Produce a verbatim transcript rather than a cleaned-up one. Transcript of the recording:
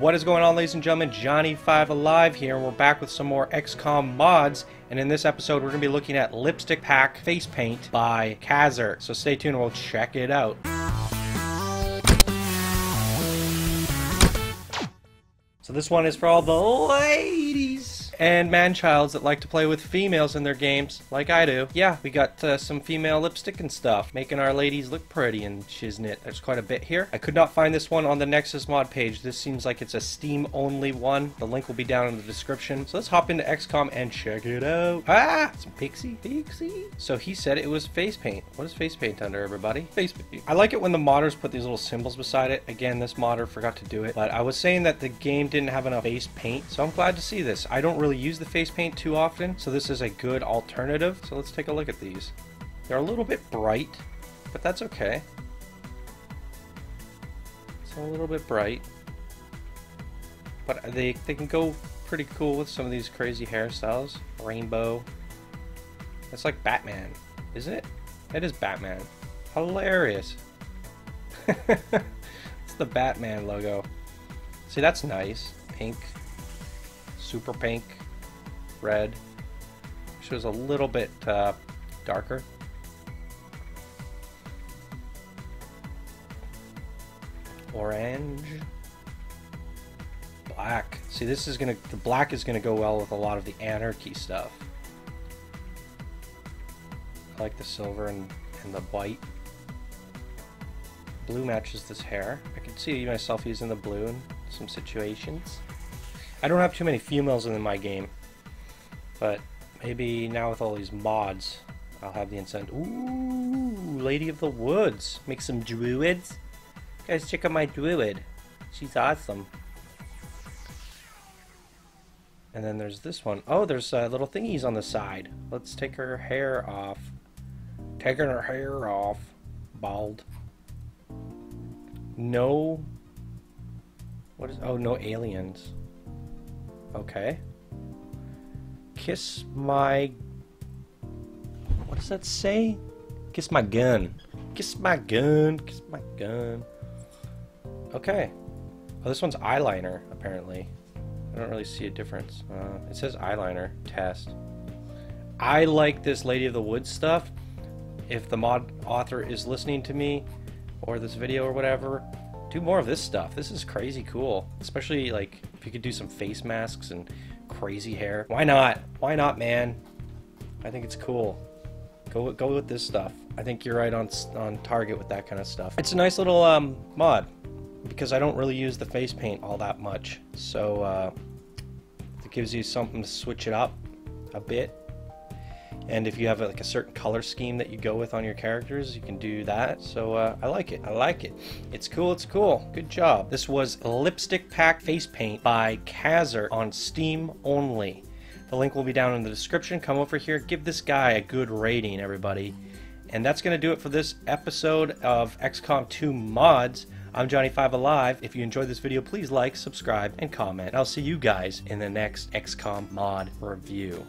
What is going on, ladies and gentlemen? Johnny five alive here, and we're back with some more X COM mods. And in this episode, we're going to be looking at Lipstick Pack Face Paint by Kazzerk. So stay tuned and we'll check it out. So this one is for all the ladies and man-childs that like to play with females in their games, like I do. Yeah, we got uh, some female lipstick and stuff, making our ladies look pretty and shiznit. There's quite a bit here. I could not find this one on the Nexus mod page. This seems like it's a Steam-only one. The link will be down in the description. So let's hop into X COM and check it out. Ah! Some pixie. Pixie. So he said it was face paint. What is face paint under, everybody? Face paint. I like it when the modders put these little symbols beside it. Again, this modder forgot to do it, but I was saying that the game didn't have enough face paint, so I'm glad to see this. I don't really really use the face paint too often, so this is a good alternative. So let's take a look at these. They're a little bit bright, but that's okay. It's a little bit bright, but they, they can go pretty cool with some of these crazy hairstyles. Rainbow. It's like Batman, isn't it? It is Batman. Hilarious. It's the Batman logo. See, that's nice. Pink. Super pink, red, which was a little bit uh, darker. Orange, black. See, this is gonna, the black is gonna go well with a lot of the anarchy stuff. I like the silver and, and the white. Blue matches this hair. I could see myself using the blue in some situations. I don't have too many females in my game, but maybe now with all these mods, I'll have the incentive. Ooh, Lady of the Woods. Make some druids. Guys, check out my druid. She's awesome. And then there's this one. Oh, there's uh, little thingies on the side. Let's take her hair off. Taking her hair off. Bald. No. What is? Oh, no aliens. Okay. Kiss my... What does that say? Kiss my gun. Kiss my gun. Kiss my gun. Okay. Oh, this one's eyeliner, apparently. I don't really see a difference. Uh, it says eyeliner. Test. I like this Lady of the Woods stuff. If the mod author is listening to me, or this video or whatever, do more of this stuff. This is crazy cool. Especially, like, if you could do some face masks and crazy hair. Why not? Why not, man? I think it's cool. Go, go with this stuff. I think you're right on, on target with that kind of stuff. It's a nice little um, mod, because I don't really use the face paint all that much. So, uh, it gives you something to switch it up a bit. And if you have like a certain color scheme that you go with on your characters, you can do that. So uh, I like it. I like it. It's cool. It's cool. Good job. This was Lipstick Pack Face Paint by Kazzerk on Steam only. The link will be down in the description. Come over here. Give this guy a good rating, everybody. And that's going to do it for this episode of X COM two Mods. I'm Johnny five alive. If you enjoyed this video, please like, subscribe, and comment. I'll see you guys in the next X COM mod review.